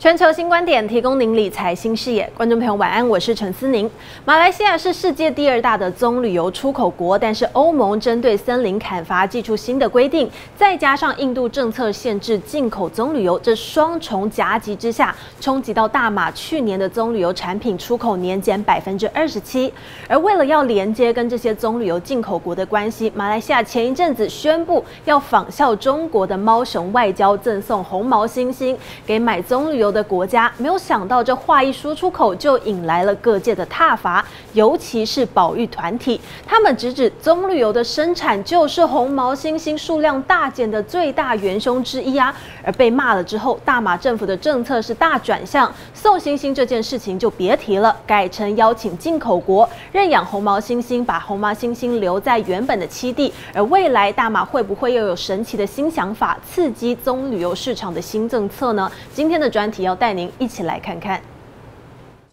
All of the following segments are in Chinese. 全球新观点提供您理财新视野，观众朋友晚安，我是陈思宁。马来西亚是世界第二大的棕榈油出口国，但是欧盟针对森林砍伐祭出新的规定，再加上印度政策限制进口棕榈油，这双重夹击之下，冲击到大马去年的棕榈油产品出口年减27%。而为了要连接跟这些棕榈油进口国的关系，马来西亚前一阵子宣布要仿效中国的猫熊外交，赠送红毛猩猩给买棕榈油的国家，没有想到这话一说出口，就引来了各界的挞伐，尤其是保育团体，他们直指棕榈油的生产就是红毛猩猩数量大减的最大元凶之一啊！而被骂了之后，大马政府的政策是大转向，送猩猩这件事情就别提了，改成邀请进口国认养红毛猩猩，把红毛猩猩留在原本的栖地。而未来大马会不会又有神奇的新想法，刺激棕榈油市场的新政策呢？今天的专题要带您一起来看看。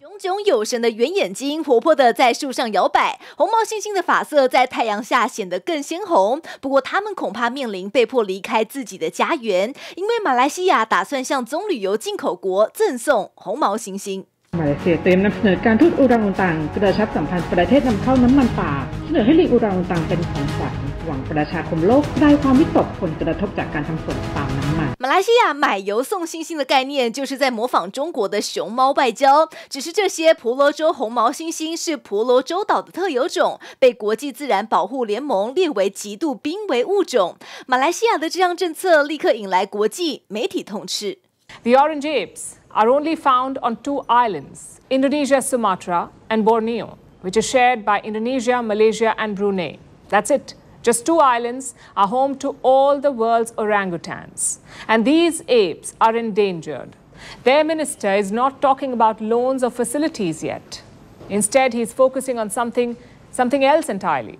炯炯有神的圆眼睛活泼地在树上摇摆，红毛猩猩的发色在太阳下显得更鲜红。不过，他们恐怕面临被迫离开自己的家园，因为马来西亚打算向棕榈油进口国赠送红毛猩猩。马来西亚เตรียมนำเสนอการทูตอุรังอุตังประชาสัมพันธ์ประเทศนำเข้าน้ำมันป่าเสนอให้ลิงอุรังอุตังเป็นของขวัญหวังประชาคมโลกได้ความวิตกผลกระทบจากการทำสงครามน้ำมัน。马来西亚买油送猩猩的概念，就是在模仿中国的熊猫外交。只是这些婆罗洲红毛猩猩是婆罗洲岛的特有种，被国际自然保护联盟列为极度濒危物种。马来西亚的这项政策立刻引来国际媒体痛斥。The orange apes are only found on two islands, Indonesia's Sumatra and Borneo, which is shared by Indonesia, Malaysia, and Brunei. That's it. Just two islands are home to all the world's orangutans. And these apes are endangered. Their minister is not talking about loans or facilities yet. Instead, he's focusing on something else entirely.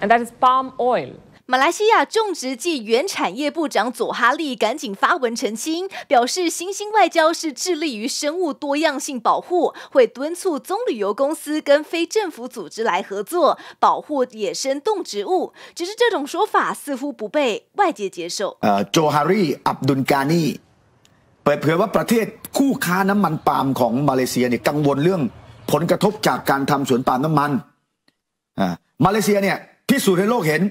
And that is palm oil.马来西亚种植暨原产业部长佐哈利赶紧发文澄清，表示猩猩外交是致力于生物多样性保护，会敦促棕榈油公司跟非政府组织来合作，保护野生动植物。只是这种说法似乎不被外界接受。โจฮารีอับดุลกานีเปิดเผยว่าประเทศคู่ค้าน้ำมันปาล์มของมาเลเซียเนี่ยกังวลเรื่องผลกระทบจากการทำสวนปาล์มน้ำมันมาเลเซียเนี่ยพิสูจน์ให้โลกเห็น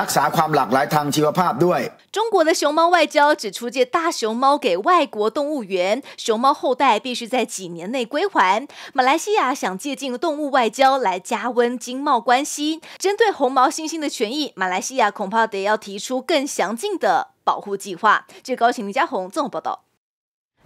รักษาความหลากหลายทางชีวภาพด้วย中国的熊猫外交只出借大熊猫给外国动物园，熊猫后代必须在几年内归还。马来西亚想借鉴动物外交来加温经贸关系，针对红毛猩猩的权益，马来西亚恐怕得要提出更详尽的保护计划。最高请林家宏综合报道。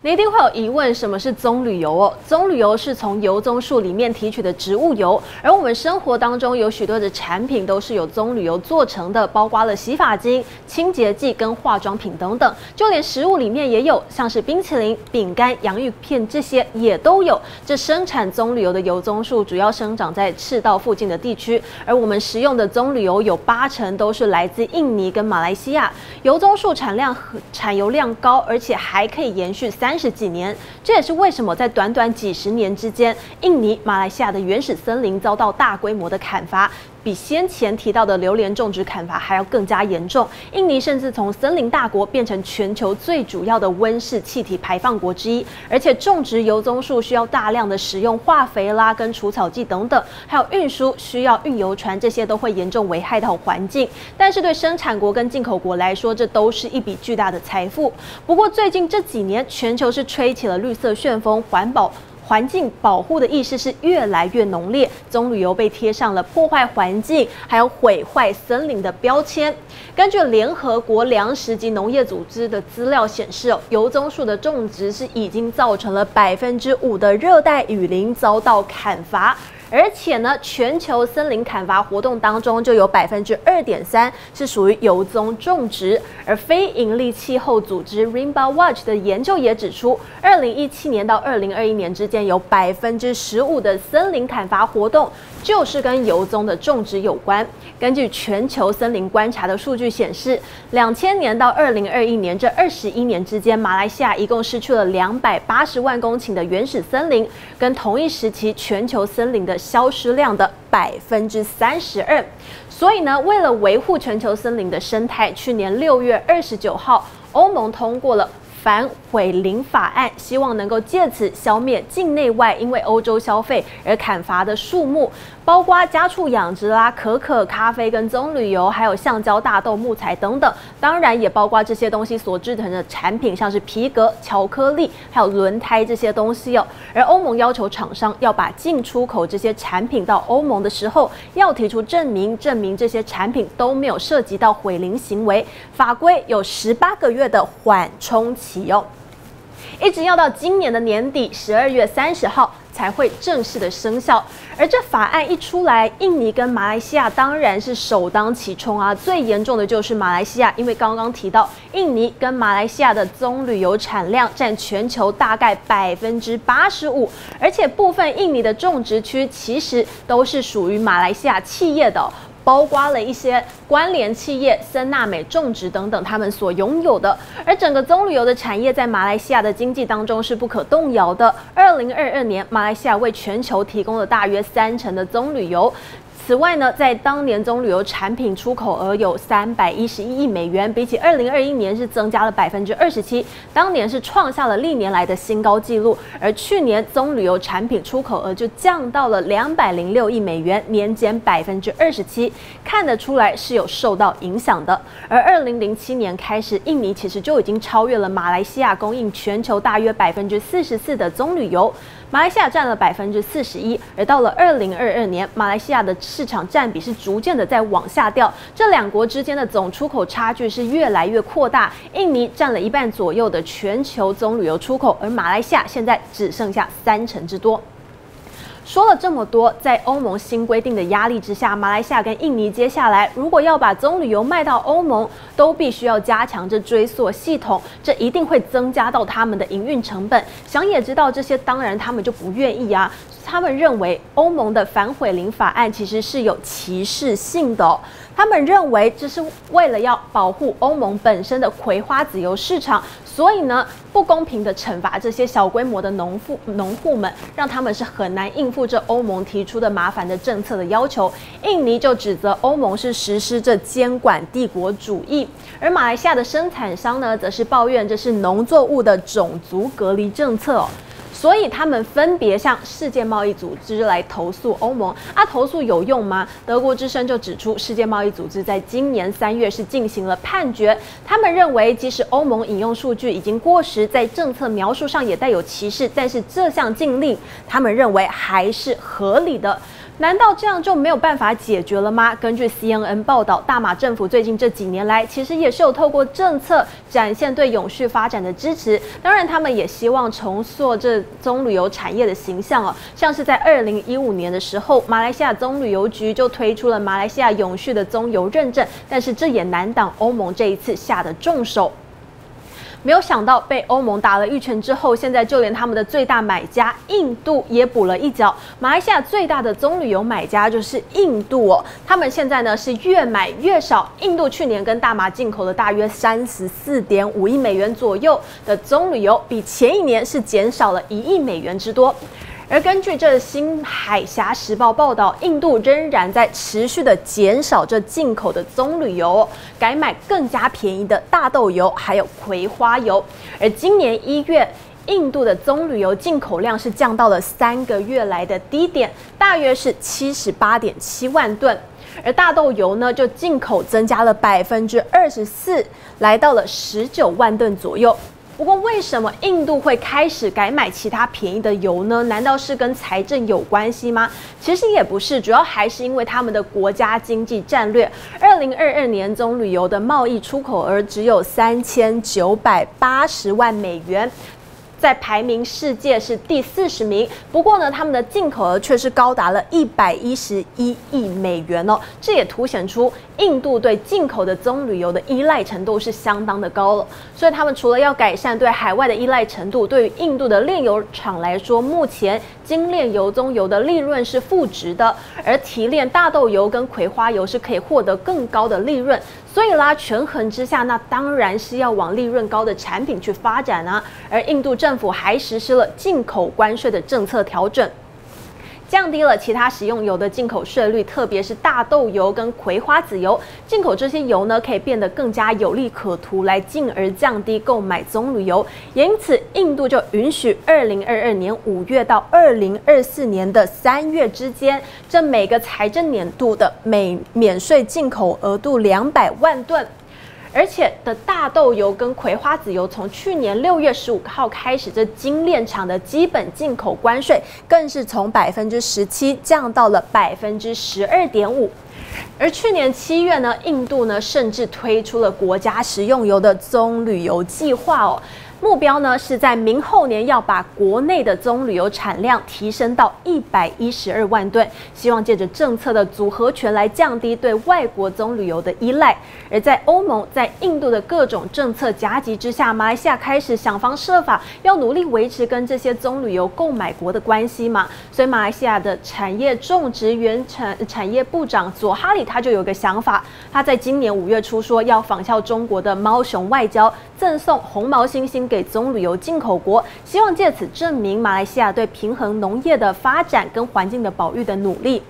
你一定会有疑问，什么是棕榈油哦？棕榈油是从油棕树里面提取的植物油，而我们生活当中有许多的产品都是由棕榈油做成的，包括了洗发精、清洁剂跟化妆品等等，就连食物里面也有，像是冰淇淋、饼干、洋芋片这些也都有。这生产棕榈油的油棕树主要生长在赤道附近的地区，而我们食用的棕榈油有80%都是来自印尼跟马来西亚。油棕树产油量高，而且还可以延续30几年，这也是为什么在短短几十年之间，印尼、马来西亚的原始森林遭到大规模的砍伐，比先前提到的榴莲种植砍伐还要更加严重。印尼甚至从森林大国变成全球最主要的温室气体排放国之一，而且种植油棕树需要大量的使用化肥啦、跟除草剂等等，还有运输需要运油船，这些都会严重危害到环境。但是对生产国跟进口国来说，这都是一笔巨大的财富。不过最近这几年，全球就是吹起了绿色旋风，环境保护的意识是越来越浓烈，棕榈油被贴上了破坏环境还有毁坏森林的标签。根据联合国粮食及农业组织的资料显示，油棕树的种植是已经造成了5%的热带雨林遭到砍伐。而且呢，全球森林砍伐活动当中就有2.3%是属于油棕种植。而非营利气候组织 RimbaWatch 的研究也指出，2017年到2021年之间，有15%的森林砍伐活动就是跟油棕的种植有关。根据全球森林观察的数据显示，2000年到2021年这21年之间，马来西亚一共失去了280万公顷的原始森林，跟同一时期全球森林的消失量的32%。所以呢，为了维护全球森林的生态，去年6月29号，欧盟通过了反毁林法案，希望能够借此消灭境内外因为欧洲消费而砍伐的树木，包括家畜养殖啦、可可、咖啡跟棕榈油，还有橡胶、大豆、木材等等。当然也包括这些东西所制成的产品，像是皮革、巧克力，还有轮胎这些东西哦。而欧盟要求厂商要把进出口这些产品到欧盟的时候，要提出证明，证明这些产品都没有涉及到毁林行为。法规有18个月的缓冲期哦，一直要到今年的年底12月30号。才会正式的生效，而这法案一出来，印尼跟马来西亚当然是首当其冲啊。最严重的就是马来西亚，因为刚刚提到，印尼跟马来西亚的棕榈油产量占全球大概85%，而且部分印尼的种植区其实都是属于马来西亚企业的哦，包括了一些关联企业、森纳美种植等等，他们所拥有的。而整个棕榈油的产业在马来西亚的经济当中是不可动摇的。2022年，马来西亚为全球提供了大约30%的棕榈油。此外呢，在当年棕榈油产品出口额有311亿美元，比起2021年是增加了27%，当年是创下了历年来的新高纪录。而去年棕榈油产品出口额就降到了206亿美元，年减27%，看得出来是有受到影响的。而2007年开始，印尼其实就已经超越了马来西亚，供应全球大约44%的棕榈油，马来西亚占了41%。而到了2022年，马来西亚的市场占比是逐渐的在往下掉，这两国之间的总出口差距是越来越扩大。印尼占了1半左右的全球棕榈油出口，而马来西亚现在只剩下30%之多。说了这么多，在欧盟新规定的压力之下，马来西亚跟印尼接下来如果要把棕榈油卖到欧盟，都必须要加强这追溯系统，这一定会增加到他们的营运成本。想也知道这些，当然他们就不愿意啊。他们认为欧盟的反毁林法案其实是有歧视性的哦，他们认为这是为了要保护欧盟本身的葵花籽油市场，所以呢，不公平的惩罚这些小规模的农户们，让他们是很难应付这欧盟提出的麻烦的政策的要求。印尼就指责欧盟是实施这监管帝国主义，而马来西亚的生产商呢，则是抱怨这是农作物的种族隔离政策哦。所以他们分别向世界贸易组织来投诉欧盟啊，投诉有用吗？德国之声就指出，世界贸易组织在今年3月是进行了判决，他们认为即使欧盟引用数据已经过时，在政策描述上也带有歧视，但是这项禁令他们认为还是合理的。难道这样就没有办法解决了吗？根据 CNN 报道，大马政府最近这几年来，其实也是有透过政策展现对永续发展的支持。当然，他们也希望重塑这棕榈油产业的形象哦。像是在2015年的时候，马来西亚棕榈油局就推出了马来西亚永续的棕油认证，但是这也难挡欧盟这一次下的重手。没有想到被欧盟打了一拳之后，现在就连他们的最大买家印度也补了一脚。马来西亚最大的棕榈油买家就是印度哦，他们现在呢是越买越少。印度去年跟大马进口了大约34.5亿美元左右的棕榈油，比前一年是减少了1亿美元之多。而根据这《新海峡时报》报道，印度仍然在持续的减少这进口的棕榈油，改买更加便宜的大豆油还有葵花油。而今年1月，印度的棕榈油进口量是降到了3个月来的低点，大约是78.7万吨。而大豆油呢，就进口增加了24%，来到了19万吨左右。不过，为什么印度会开始改买其他便宜的油呢？难道是跟财政有关系吗？其实也不是，主要还是因为他们的国家经济战略。2022年，棕榈油的贸易出口额只有3980万美元。在排名世界是第40名，不过呢，他们的进口额却是高达了111亿美元哦，这也凸显出印度对进口的棕榈油的依赖程度是相当的高了。所以他们除了要改善对海外的依赖程度，对于印度的炼油厂来说，目前精炼油棕油的利润是负值的，而提炼大豆油跟葵花油是可以获得更高的利润。所以啦，权衡之下，那当然是要往利润高的产品去发展啊。而印度政府还实施了进口关税的政策调整，降低了其他食用油的进口税率，特别是大豆油跟葵花籽油。进口这些油呢，可以变得更加有利可图，来进而降低购买棕榈油。也因此，印度就允许2022年5月到2024年3月之间，这每个财政年度的免税进口额度200万吨。 而且的大豆油跟葵花籽油，从去年6月15号开始，这精炼厂的基本进口关税更是从17%降到了12.5%。而去年7月呢，印度呢甚至推出了国家食用油的棕榈油计划哦。 目标呢是在明后年要把国内的棕榈油产量提升到112万吨，希望借着政策的组合拳来降低对外国棕榈油的依赖。而在欧盟、在印度的各种政策夹击之下，马来西亚开始想方设法要努力维持跟这些棕榈油购买国的关系嘛。所以马来西亚的产业种植园产业部长佐哈里他就有个想法，他在今年5月初说要仿效中国的猫熊外交，赠送红毛猩猩。 给棕榈油进口国，希望借此证明马来西亚对平衡农业的发展跟环境的保育的努力。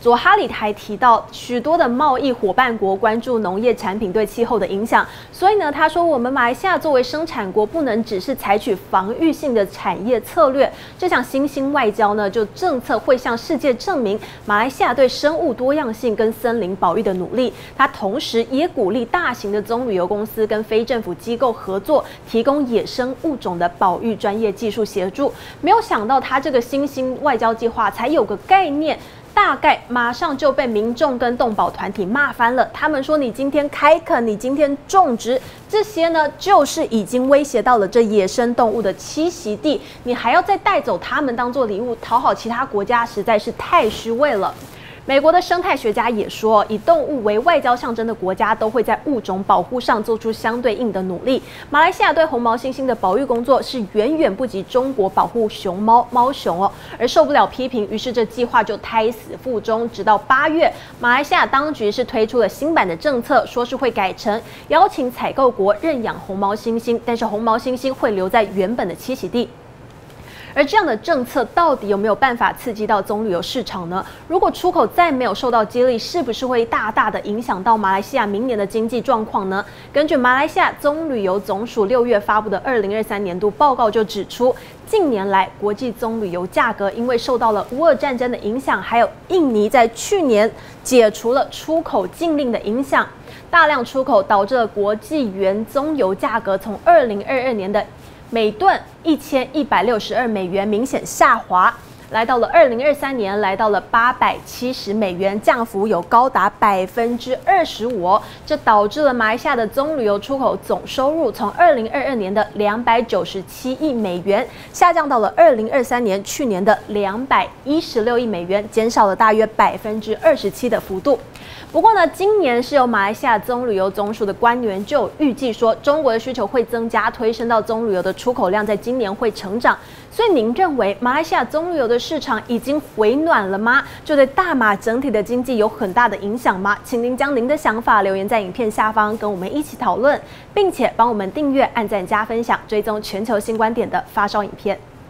佐哈里还提到，许多的贸易伙伴国关注农业产品对气候的影响，所以呢，他说我们马来西亚作为生产国，不能只是采取防御性的产业策略。这项新兴外交呢，就政策会向世界证明马来西亚对生物多样性跟森林保育的努力。他同时也鼓励大型的棕榈油公司跟非政府机构合作，提供野生物种的保育专业技术协助。没有想到，他这个新兴外交计划才有个概念。 大概马上就被民众跟动保团体骂翻了。他们说：“你今天开垦，你今天种植，这些呢，就是已经威胁到了这野生动物的栖息地，你还要再带走它们当做礼物，讨好其他国家，实在是太虚伪了。” 美国的生态学家也说，以动物为外交象征的国家都会在物种保护上做出相对应的努力。马来西亚对红毛猩猩的保育工作是远远不及中国保护熊猫、猫熊哦，而受不了批评，于是这计划就胎死腹中。直到8月，马来西亚当局是推出了新版的政策，说是会改成邀请采购国认养红毛猩猩，但是红毛猩猩会留在原本的栖息地。 而这样的政策到底有没有办法刺激到棕榈油市场呢？如果出口再没有受到激励，是不是会大大的影响到马来西亚明年的经济状况呢？根据马来西亚棕榈油总署6月发布的2023年度报告就指出，近年来国际棕榈油价格因为受到了乌俄战争的影响，还有印尼在去年解除了出口禁令的影响，大量出口导致了国际原棕油价格从2022年的 每吨1162美元明显下滑，来到了2023年，来到了870美元，降幅有高达25%。这导致了马来西亚的棕榈油出口总收入从2022年的297亿美元下降到了2023年去年的216亿美元，减少了大约27%的幅度。 不过呢，今年是由马来西亚棕榈油总署的官员就有预计说，中国的需求会增加，推升到棕榈油的出口量在今年会成长。所以您认为马来西亚棕榈油的市场已经回暖了吗？就对大马整体的经济有很大的影响吗？请您将您的想法留言在影片下方，跟我们一起讨论，并且帮我们订阅、按赞、加分享，追踪全球新观点的发烧影片。